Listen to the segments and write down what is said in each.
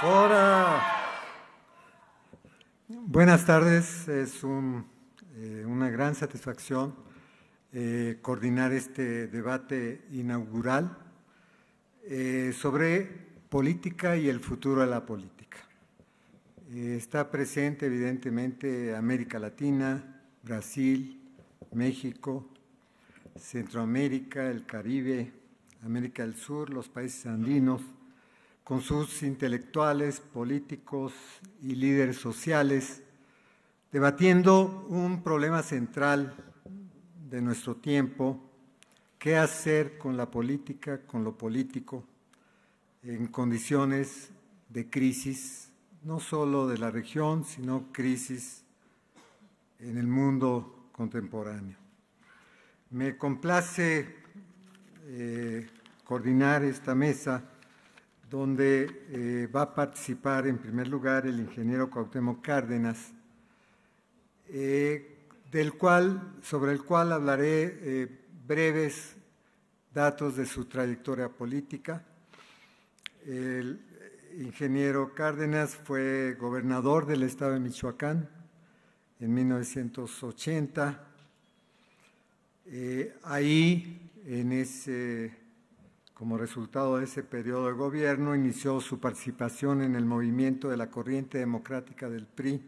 Ahora, buenas tardes, es una gran satisfacción coordinar este debate inaugural sobre política y el futuro de la política. Está presente evidentemente América Latina, Brasil, México, Centroamérica, el Caribe, América del Sur, los países andinos, con sus intelectuales, políticos y líderes sociales, debatiendo un problema central de nuestro tiempo: qué hacer con la política, con lo político, en condiciones de crisis, no solo de la región, sino crisis en el mundo contemporáneo. Me complace coordinar esta mesa, donde va a participar en primer lugar el ingeniero Cuauhtémoc Cárdenas, sobre el cual hablaré breves datos de su trayectoria política. El ingeniero Cárdenas fue gobernador del estado de Michoacán en 1980. Como resultado de ese periodo de gobierno, inició su participación en el movimiento de la corriente democrática del PRI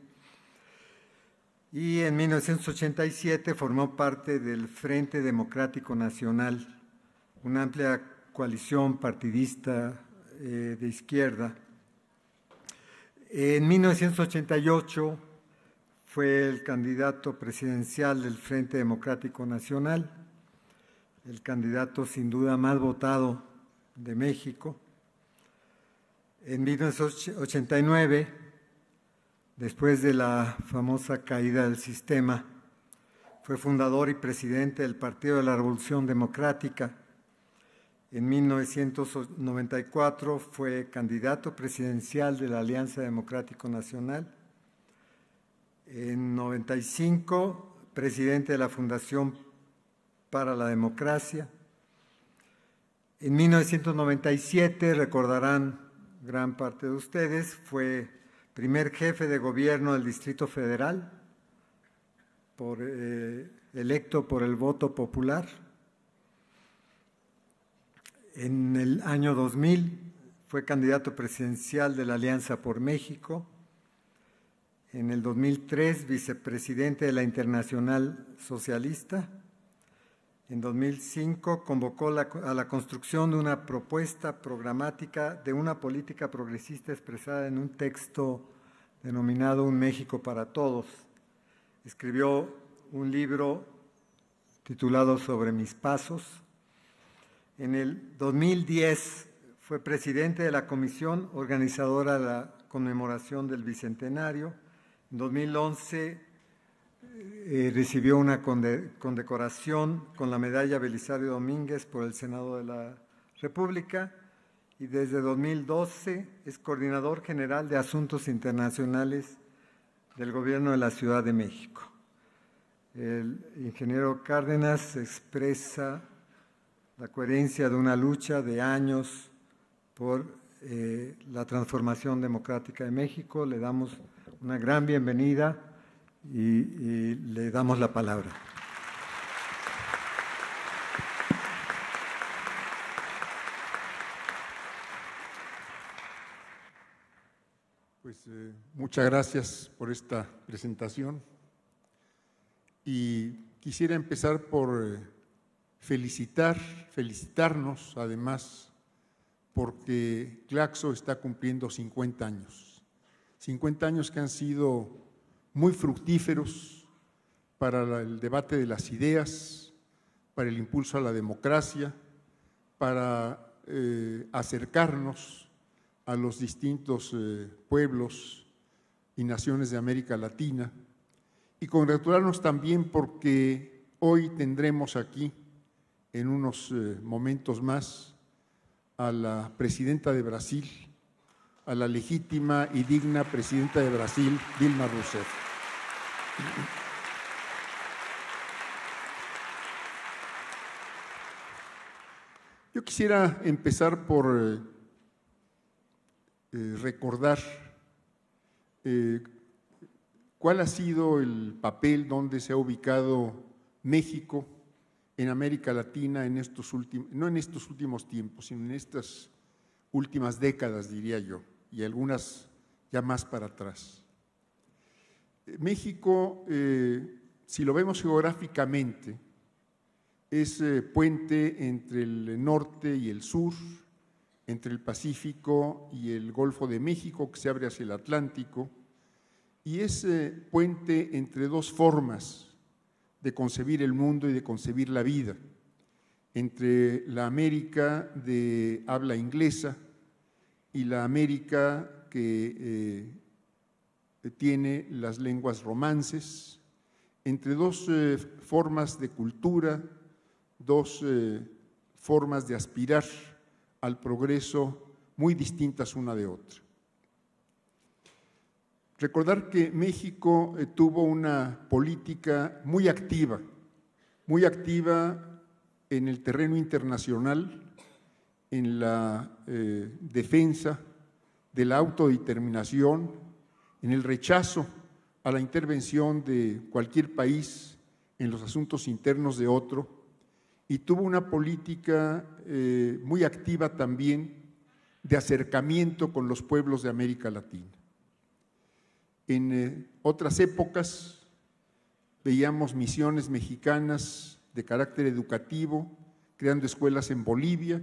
y en 1987 formó parte del Frente Democrático Nacional, una amplia coalición partidista de izquierda. En 1988 fue el candidato presidencial del Frente Democrático Nacional, el candidato sin duda más votado de México. En 1989, después de la famosa caída del sistema, fue fundador y presidente del Partido de la Revolución Democrática. En 1994 fue candidato presidencial de la Alianza Democrática Nacional. En 1995, presidente de la Fundación para la Democracia. En 1997, recordarán gran parte de ustedes, fue primer jefe de gobierno del Distrito Federal, electo por el voto popular. En el año 2000 fue candidato presidencial de la Alianza por México. En el 2003, vicepresidente de la Internacional Socialista. En 2005 convocó a la construcción de una propuesta programática de una política progresista expresada en un texto denominado Un México para Todos. Escribió un libro titulado Sobre Mis Pasos. En el 2010 fue presidente de la comisión organizadora de la conmemoración del Bicentenario. En 2011 recibió una condecoración con la medalla Belisario Domínguez por el Senado de la República, y desde 2012 es coordinador general de Asuntos Internacionales del Gobierno de la Ciudad de México. El ingeniero Cárdenas expresa la coherencia de una lucha de años por la transformación democrática de México. Le damos una gran bienvenida y le damos la palabra. Pues muchas gracias por esta presentación, y quisiera empezar por felicitarnos además, porque CLACSO está cumpliendo 50 años. 50 años que han sido muy fructíferos para el debate de las ideas, para el impulso a la democracia, para acercarnos a los distintos pueblos y naciones de América Latina, y congratularnos también porque hoy tendremos aquí, en unos momentos más, a la presidenta de Brasil, a la legítima y digna presidenta de Brasil, Dilma Rousseff. Yo quisiera empezar por recordar cuál ha sido el papel donde se ha ubicado México en América Latina en estos últimos, no en estos últimos tiempos, sino en estas últimas décadas, diría yo, y algunas ya más para atrás. México, si lo vemos geográficamente, es puente entre el norte y el sur, entre el Pacífico y el Golfo de México, que se abre hacia el Atlántico, y es puente entre dos formas de concebir el mundo y de concebir la vida, entre la América de habla inglesa y la América que tiene las lenguas romances, entre dos formas de cultura, dos formas de aspirar al progreso muy distintas una de otra. Recordar que México tuvo una política muy activa en el terreno internacional, en la defensa de la autodeterminación, en el rechazo a la intervención de cualquier país en los asuntos internos de otro, y tuvo una política muy activa también de acercamiento con los pueblos de América Latina. En otras épocas veíamos misiones mexicanas de carácter educativo, creando escuelas en Bolivia,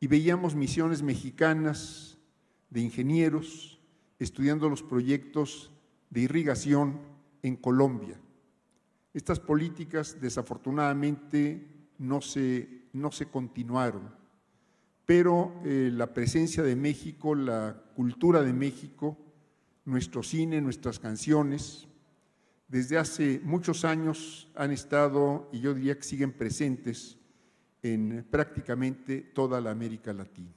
y veíamos misiones mexicanas de ingenieros estudiando los proyectos de irrigación en Colombia. Estas políticas desafortunadamente no se continuaron, pero la presencia de México, la cultura de México, nuestro cine, nuestras canciones, desde hace muchos años han estado, y yo diría que siguen presentes, en prácticamente toda la América Latina.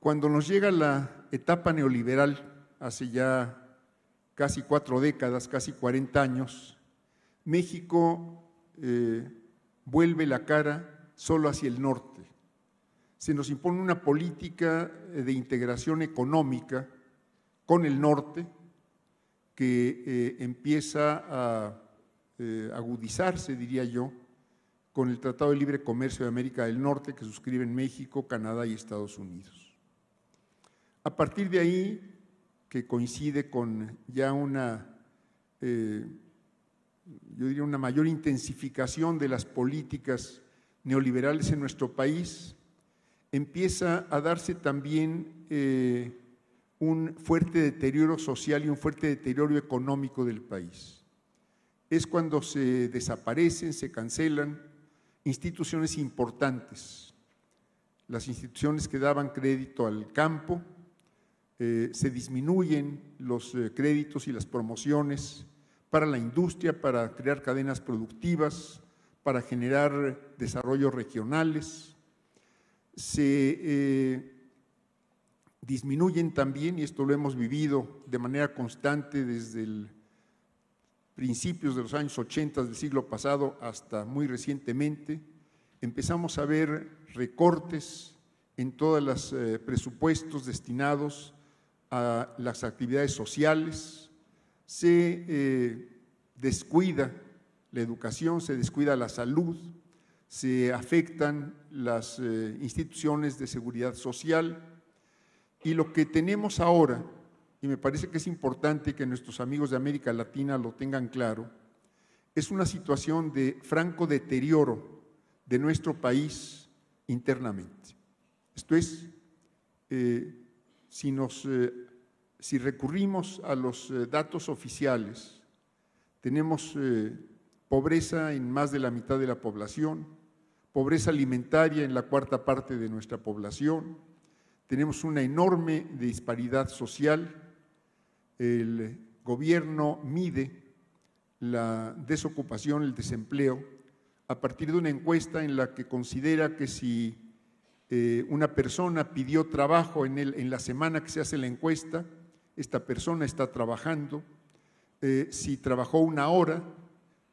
Cuando nos llega la etapa neoliberal, hace ya casi 4 décadas, casi 40 años, México vuelve la cara solo hacia el norte. Se nos impone una política de integración económica con el norte que empieza a agudizarse, diría yo, con el Tratado de Libre Comercio de América del Norte que suscriben México, Canadá y Estados Unidos. A partir de ahí, que coincide con ya una, yo diría una mayor intensificación de las políticas neoliberales en nuestro país, empieza a darse también un fuerte deterioro social y un fuerte deterioro económico del país. Es cuando se desaparecen, se cancelan instituciones importantes, las instituciones que daban crédito al campo, se disminuyen los créditos y las promociones para la industria, para crear cadenas productivas, para generar desarrollos regionales. Se disminuyen también, y esto lo hemos vivido de manera constante desde principios de los años 80 del siglo pasado hasta muy recientemente, empezamos a ver recortes en todos los presupuestos destinados a las actividades sociales, se descuida la educación, se descuida la salud, se afectan las instituciones de seguridad social, y lo que tenemos ahora, y me parece que es importante que nuestros amigos de América Latina lo tengan claro, es una situación de franco deterioro de nuestro país internamente. Esto es, si recurrimos a los datos oficiales, tenemos pobreza en más de la mitad de la población, pobreza alimentaria en la 1/4 parte de nuestra población, tenemos una enorme disparidad social, el gobierno mide la desocupación, el desempleo, a partir de una encuesta en la que considera que si una persona pidió trabajo en la semana que se hace la encuesta, esta persona está trabajando, si trabajó 1 hora,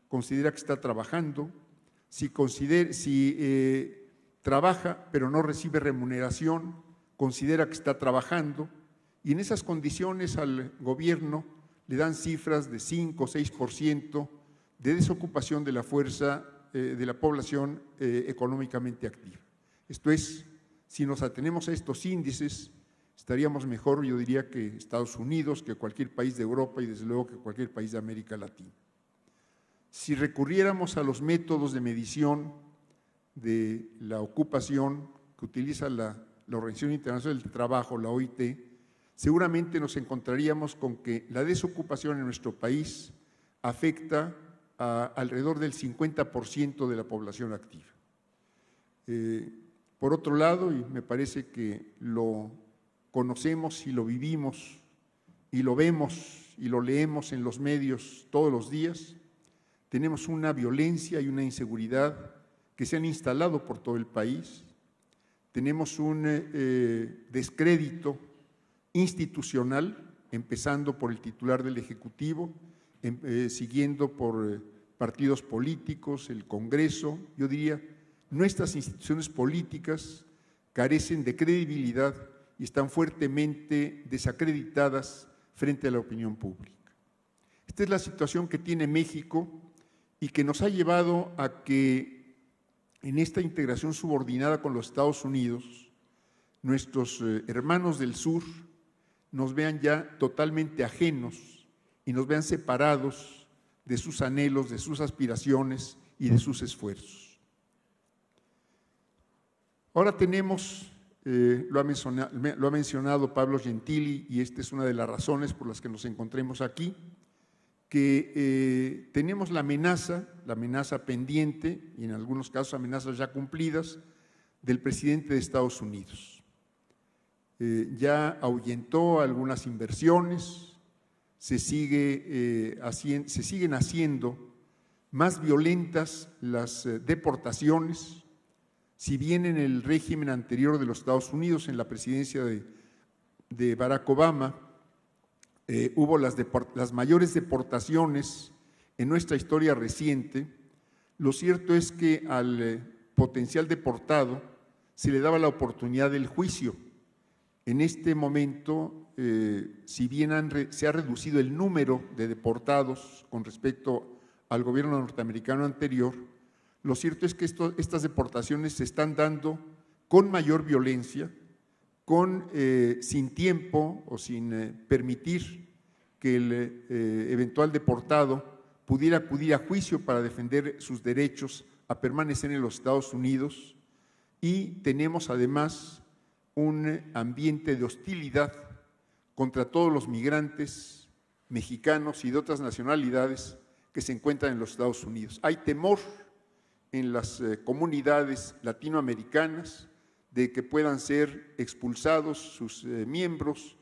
considera que está trabajando, si trabaja pero no recibe remuneración, considera que está trabajando y en esas condiciones al gobierno le dan cifras de 5 o 6% de desocupación de la fuerza de la población económicamente activa. Esto es, si nos atenemos a estos índices, estaríamos mejor, yo diría, que Estados Unidos, que cualquier país de Europa y desde luego que cualquier país de América Latina. Si recurriéramos a los métodos de medición de la ocupación que utiliza la Organización Internacional del Trabajo, la OIT, seguramente nos encontraríamos con que la desocupación en nuestro país afecta a alrededor del 50% de la población activa. Por otro lado, y me parece que lo conocemos y lo vivimos y lo vemos y lo leemos en los medios todos los días, tenemos una violencia y una inseguridad que se han instalado por todo el país, tenemos un descrédito institucional, empezando por el titular del Ejecutivo, siguiendo por partidos políticos, el Congreso. Yo diría, nuestras instituciones políticas carecen de credibilidad y están fuertemente desacreditadas frente a la opinión pública. Esta es la situación que tiene México y que nos ha llevado a que en esta integración subordinada con los Estados Unidos, nuestros hermanos del sur nos vean ya totalmente ajenos y nos vean separados de sus anhelos, de sus aspiraciones y de sus esfuerzos. Ahora tenemos, lo ha mencionado Pablo Gentili, y esta es una de las razones por las que nos encontremos aquí, que tenemos la amenaza pendiente, y en algunos casos amenazas ya cumplidas, del presidente de Estados Unidos. Ya ahuyentó algunas inversiones, se siguen haciendo más violentas las deportaciones. Si bien en el régimen anterior de los Estados Unidos, en la presidencia de Barack Obama, hubo las mayores deportaciones en nuestra historia reciente, lo cierto es que al potencial deportado se le daba la oportunidad del juicio. En este momento, si bien se ha reducido el número de deportados con respecto al gobierno norteamericano anterior, lo cierto es que estas deportaciones se están dando con mayor violencia, sin tiempo o sin permitir que el eventual deportado pudiera acudir a juicio para defender sus derechos a permanecer en los Estados Unidos, y tenemos además un ambiente de hostilidad contra todos los migrantes mexicanos y de otras nacionalidades que se encuentran en los Estados Unidos. Hay temor en las comunidades latinoamericanas de que puedan ser expulsados sus miembros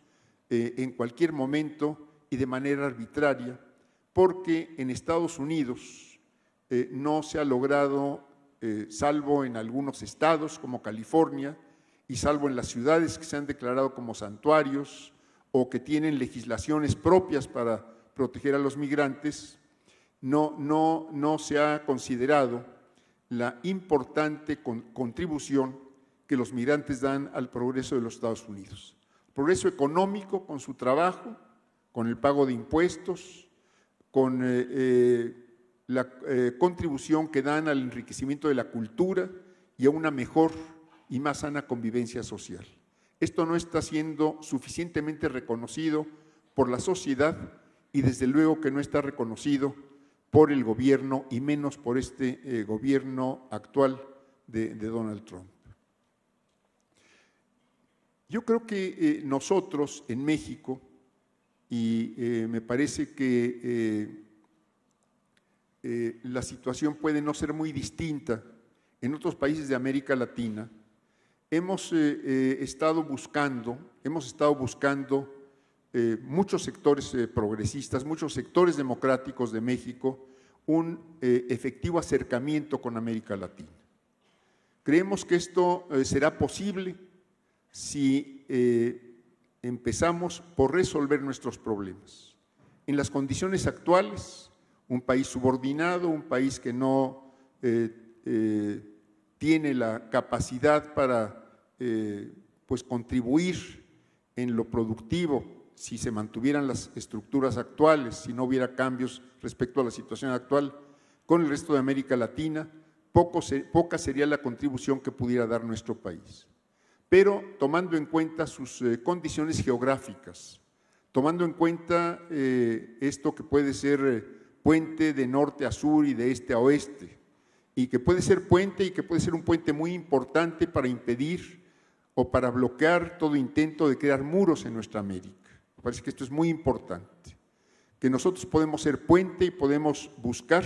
en cualquier momento y de manera arbitraria, porque en Estados Unidos no se ha logrado, salvo en algunos estados como California y salvo en las ciudades que se han declarado como santuarios, o que tienen legislaciones propias para proteger a los migrantes, no se ha considerado la importante contribución que los migrantes dan al progreso de los Estados Unidos. Progreso económico con su trabajo, con el pago de impuestos, con la contribución que dan al enriquecimiento de la cultura y a una mejor y más sana convivencia social. Esto no está siendo suficientemente reconocido por la sociedad y desde luego que no está reconocido por el gobierno y menos por este gobierno actual de Donald Trump. Yo creo que nosotros en México, y me parece que la situación puede no ser muy distinta en otros países de América Latina, hemos estado buscando muchos sectores progresistas, muchos sectores democráticos de México, un efectivo acercamiento con América Latina. Creemos que esto será posible si empezamos por resolver nuestros problemas. En las condiciones actuales, un país subordinado, un país que no tiene la capacidad para pues contribuir en lo productivo si se mantuvieran las estructuras actuales, si no hubiera cambios respecto a la situación actual, con el resto de América Latina, poca sería la contribución que pudiera dar nuestro país. Pero tomando en cuenta sus condiciones geográficas, tomando en cuenta esto que puede ser puente de norte a sur y de este a oeste, y que puede ser puente y que puede ser un puente muy importante para impedir o para bloquear todo intento de crear muros en nuestra América. Me parece que esto es muy importante, que nosotros podemos ser puente y podemos buscar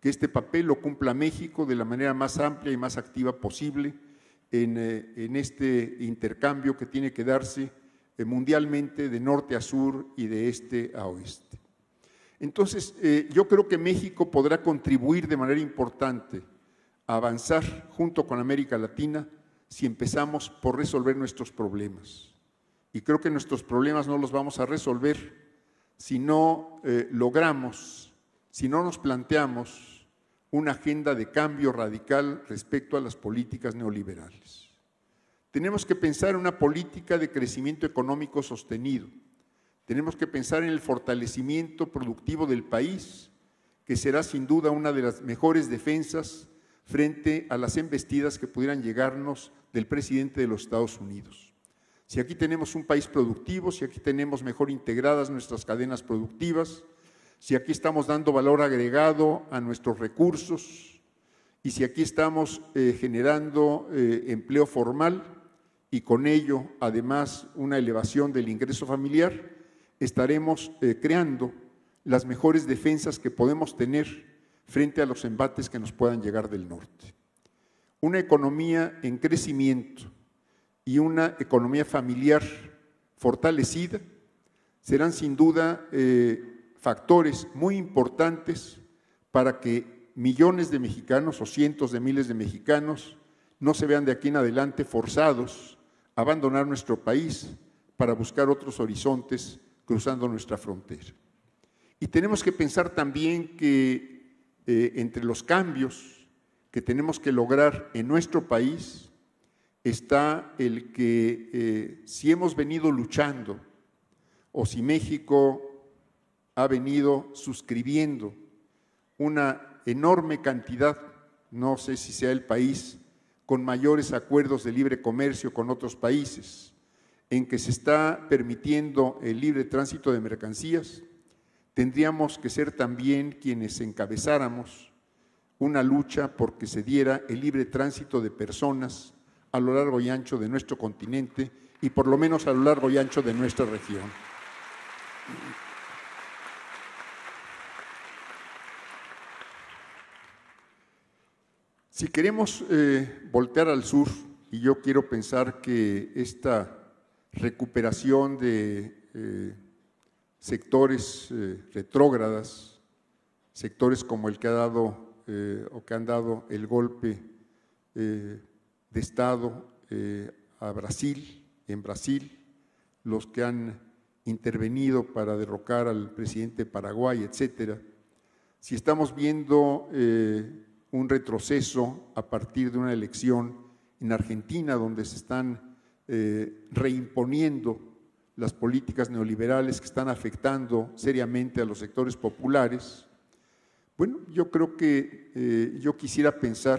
que este papel lo cumpla México de la manera más amplia y más activa posible en este intercambio que tiene que darse mundialmente de norte a sur y de este a oeste. Entonces, yo creo que México podrá contribuir de manera importante a avanzar junto con América Latina si empezamos por resolver nuestros problemas. Y creo que nuestros problemas no los vamos a resolver si no logramos, si no nos planteamos una agenda de cambio radical respecto a las políticas neoliberales. Tenemos que pensar en una política de crecimiento económico sostenido. Tenemos que pensar en el fortalecimiento productivo del país, que será sin duda una de las mejores defensas frente a las embestidas que pudieran llegarnos del presidente de los Estados Unidos. Si aquí tenemos un país productivo, si aquí tenemos mejor integradas nuestras cadenas productivas, si aquí estamos dando valor agregado a nuestros recursos y si aquí estamos generando empleo formal y con ello además una elevación del ingreso familiar, estaremos creando las mejores defensas que podemos tener frente a los embates que nos puedan llegar del norte. Una economía en crecimiento y una economía familiar fortalecida serán sin duda factores muy importantes para que millones de mexicanos o cientos de miles de mexicanos no se vean de aquí en adelante forzados a abandonar nuestro país para buscar otros horizontes cruzando nuestra frontera. Y tenemos que pensar también que entre los cambios que tenemos que lograr en nuestro país está el que si hemos venido luchando o si México ha venido suscribiendo una enorme cantidad, no sé si sea el país con mayores acuerdos de libre comercio con otros países, en que se está permitiendo el libre tránsito de mercancías, tendríamos que ser también quienes encabezáramos una lucha porque se diera el libre tránsito de personas a lo largo y ancho de nuestro continente y por lo menos a lo largo y ancho de nuestra región. Si queremos voltear al sur, y yo quiero pensar que esta recuperación de sectores retrógradas, sectores como el que ha dado o que han dado el golpe de Estado a Brasil, en Brasil, los que han intervenido para derrocar al presidente de Paraguay, etcétera. Si estamos viendo un retroceso a partir de una elección en Argentina donde se están reimponiendo las políticas neoliberales que están afectando seriamente a los sectores populares, bueno, yo creo que yo quisiera pensar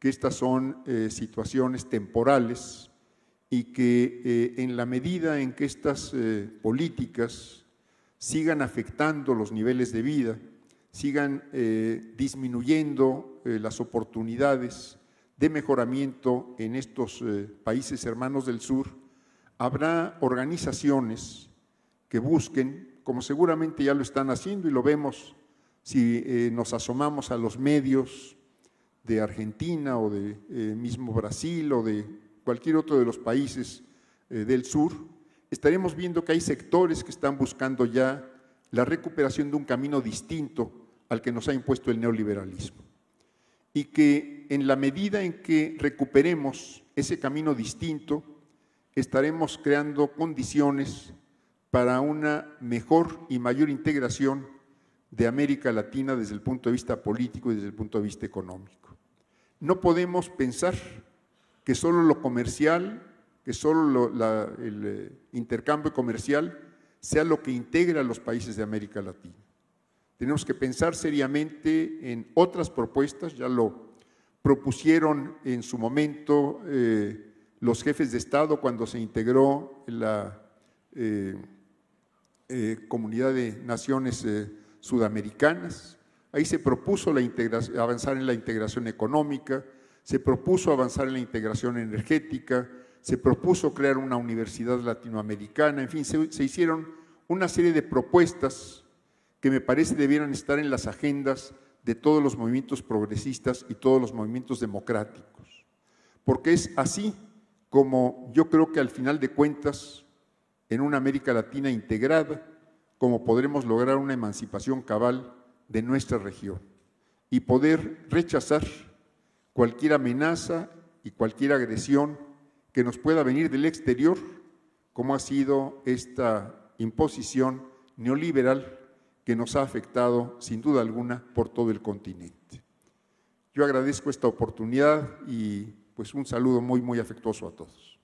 que estas son situaciones temporales y que en la medida en que estas políticas sigan afectando los niveles de vida, sigan disminuyendo las oportunidades de mejoramiento en estos países hermanos del sur, habrá organizaciones que busquen, como seguramente ya lo están haciendo y lo vemos si nos asomamos a los medios de Argentina o de mismo Brasil o de cualquier otro de los países del sur, estaremos viendo que hay sectores que están buscando ya la recuperación de un camino distinto al que nos ha impuesto el neoliberalismo. Y que en la medida en que recuperemos ese camino distinto, estaremos creando condiciones para una mejor y mayor integración de América Latina desde el punto de vista político y desde el punto de vista económico. No podemos pensar que solo lo comercial, que solo el intercambio comercial sea lo que integra a los países de América Latina. Tenemos que pensar seriamente en otras propuestas, ya lo propusieron en su momento los jefes de Estado cuando se integró la Comunidad de Naciones Sudamericanas. Ahí se propuso avanzar en la integración económica, se propuso avanzar en la integración energética, se propuso crear una universidad latinoamericana, en fin, se hicieron una serie de propuestas que me parece debieran estar en las agendas de todos los movimientos progresistas y todos los movimientos democráticos. Porque es así como yo creo que al final de cuentas, en una América Latina integrada, como podremos lograr una emancipación cabal de nuestra región y poder rechazar cualquier amenaza y cualquier agresión que nos pueda venir del exterior, como ha sido esta imposición neoliberal que nos ha afectado sin duda alguna por todo el continente. Yo agradezco esta oportunidad y pues un saludo muy, muy afectuoso a todos.